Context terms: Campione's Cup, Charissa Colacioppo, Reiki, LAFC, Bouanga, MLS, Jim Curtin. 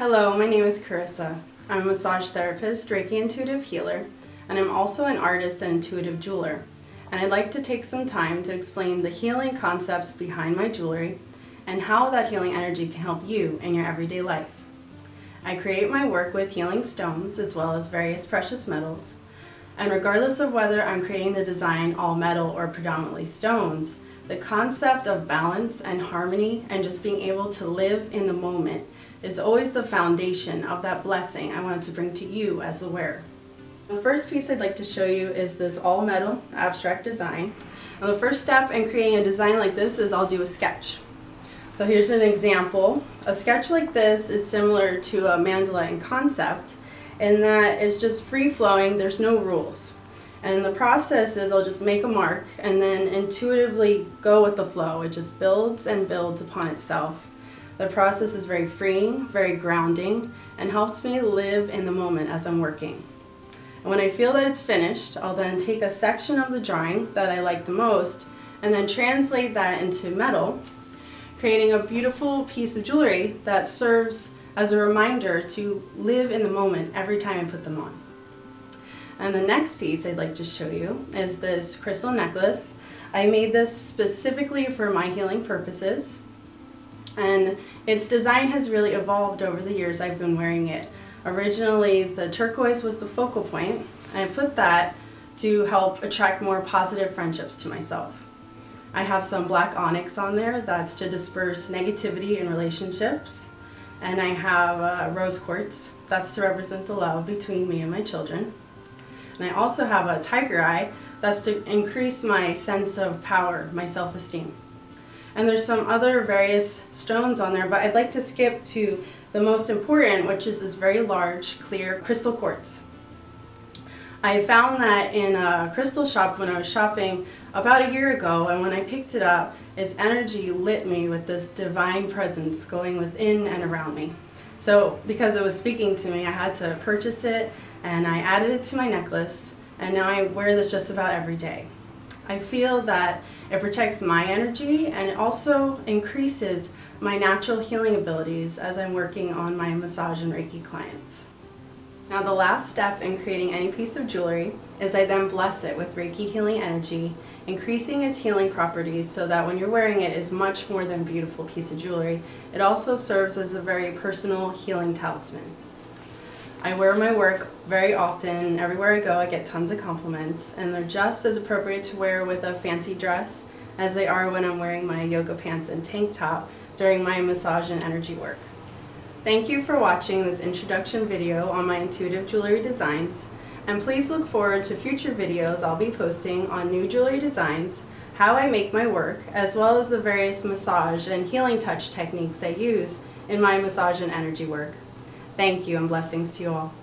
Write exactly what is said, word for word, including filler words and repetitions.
Hello, my name is Charissa. I'm a massage therapist, Reiki intuitive healer, and I'm also an artist and intuitive jeweler. And I'd like to take some time to explain the healing concepts behind my jewelry and how that healing energy can help you in your everyday life. I create my work with healing stones as well as various precious metals. And regardless of whether I'm creating the design all metal or predominantly stones, the concept of balance and harmony and just being able to live in the moment is always the foundation of that blessing I wanted to bring to you as the wearer. The first piece I'd like to show you is this all metal abstract design. And the first step in creating a design like this is I'll do a sketch. So here's an example. A sketch like this is similar to a mandala in concept in that it's just free-flowing, there's no rules. And the process is I'll just make a mark and then intuitively go with the flow. It just builds and builds upon itself. The process is very freeing, very grounding, and helps me live in the moment as I'm working. And when I feel that it's finished, I'll then take a section of the drawing that I like the most and then translate that into metal, creating a beautiful piece of jewelry that serves as a reminder to live in the moment every time I put them on. And the next piece I'd like to show you is this crystal necklace. I made this specifically for my healing purposes. And its design has really evolved over the years I've been wearing it. Originally, the turquoise was the focal point, and I put that to help attract more positive friendships to myself. I have some black onyx on there that's to disperse negativity in relationships, and I have uh, rose quartz that's to represent the love between me and my children. And I also have a tiger eye that's to increase my sense of power, my self-esteem. And there's some other various stones on there, but I'd like to skip to the most important, which is this very large, clear crystal quartz. I found that in a crystal shop when I was shopping about a year ago, and when I picked it up, its energy lit me with this divine presence going within and around me. So because it was speaking to me, I had to purchase it, and I added it to my necklace, and now I wear this just about every day. I feel that it protects my energy and it also increases my natural healing abilities as I'm working on my massage and Reiki clients. Now the last step in creating any piece of jewelry is I then bless it with Reiki healing energy, increasing its healing properties so that when you're wearing it, it's much more than a beautiful piece of jewelry. It also serves as a very personal healing talisman. I wear my work very often. Everywhere I go, I get tons of compliments, and they're just as appropriate to wear with a fancy dress as they are when I'm wearing my yoga pants and tank top during my massage and energy work. Thank you for watching this introduction video on my intuitive jewelry designs, and please look forward to future videos I'll be posting on new jewelry designs, how I make my work, as well as the various massage and healing touch techniques I use in my massage and energy work. Thank you, and blessings to you all.